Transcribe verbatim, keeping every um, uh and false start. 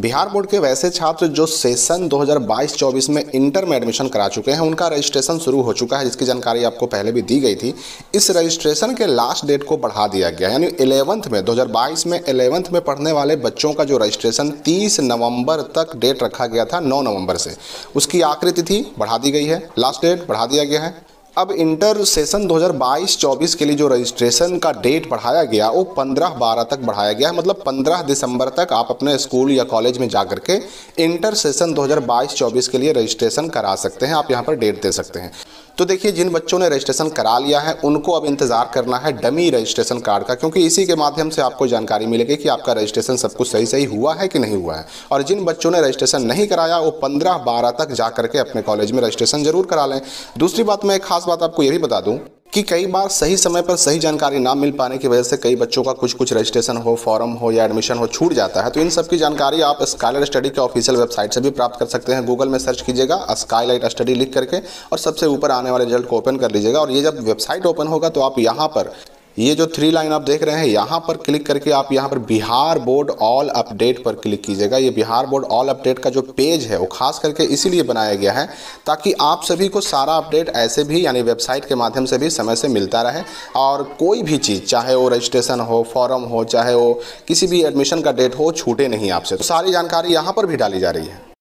Bihar board के वैसे छात्र जो सेशन दो हज़ार बाईस चौबीस में इंटर में एडमिशन करा चुके हैं उनका रजिस्ट्रेशन शुरू हो चुका है, जिसकी जानकारी आपको पहले भी दी गई थी। इस रजिस्ट्रेशन के लास्ट डेट को बढ़ा दिया गया है, यानी ग्यारहवीं में दो हज़ार बाईस में ग्यारहवीं में पढ़ने वाले बच्चों का जो रजिस्ट्रेशन तीस नवंबर तक डेट रखा गया था नौ नवंबर से, उसकी आखिरी तिथि बढ़ा दी गई है, लास्ट डेट बढ़ा दिया गया है। अब इंटर सेशन दो हज़ार बाईस चौबीस के लिए जो रजिस्ट्रेशन का डेट बढ़ाया गया वो पंद्रह बारह तक बढ़ाया गया है, मतलब पंद्रह दिसंबर तक आप अपने स्कूल या कॉलेज में जा करके इंटर सेशन दो हज़ार बाईस चौबीस के लिए रजिस्ट्रेशन करा सकते हैं। आप यहाँ पर डेट दे सकते हैं। तो देखिए, जिन बच्चों ने रजिस्ट्रेशन करा लिया है उनको अब इंतजार करना है डमी रजिस्ट्रेशन कार्ड का, क्योंकि इसी के माध्यम से आपको जानकारी मिलेगी कि आपका रजिस्ट्रेशन सब कुछ सही सही हुआ है कि नहीं हुआ है। और जिन बच्चों ने रजिस्ट्रेशन नहीं कराया वो पंद्रह बारह तक जा करके अपने कॉलेज में रजिस्ट्रेशन जरूर करा लें। दूसरी बात, मैं एक खास बात आपको ये भी बता दूं कि कई बार सही समय पर सही जानकारी ना मिल पाने की वजह से कई बच्चों का कुछ कुछ रजिस्ट्रेशन हो, फॉर्म हो या एडमिशन हो छूट जाता है। तो इन सब की जानकारी आप स्काईलाइट स्टडी के ऑफिशियल वेबसाइट से भी प्राप्त कर सकते हैं। गूगल में सर्च कीजिएगा स्काईलाइट स्टडी लिख करके और सबसे ऊपर आने वाले रिजल्ट को ओपन कर लीजिएगा। और ये जब वेबसाइट ओपन होगा तो आप यहाँ पर ये जो थ्री लाइन आप देख रहे हैं यहाँ पर क्लिक करके आप यहाँ पर बिहार बोर्ड ऑल अपडेट पर क्लिक कीजिएगा। ये बिहार बोर्ड ऑल अपडेट का जो पेज है वो खास करके इसीलिए बनाया गया है ताकि आप सभी को सारा अपडेट ऐसे भी यानी वेबसाइट के माध्यम से भी समय से मिलता रहे। और कोई भी चीज़, चाहे वो रजिस्ट्रेशन हो, फॉर्म हो, चाहे वो किसी भी एडमिशन का डेट हो, छूटे नहीं आपसे। तो सारी जानकारी यहाँ पर भी डाली जा रही है।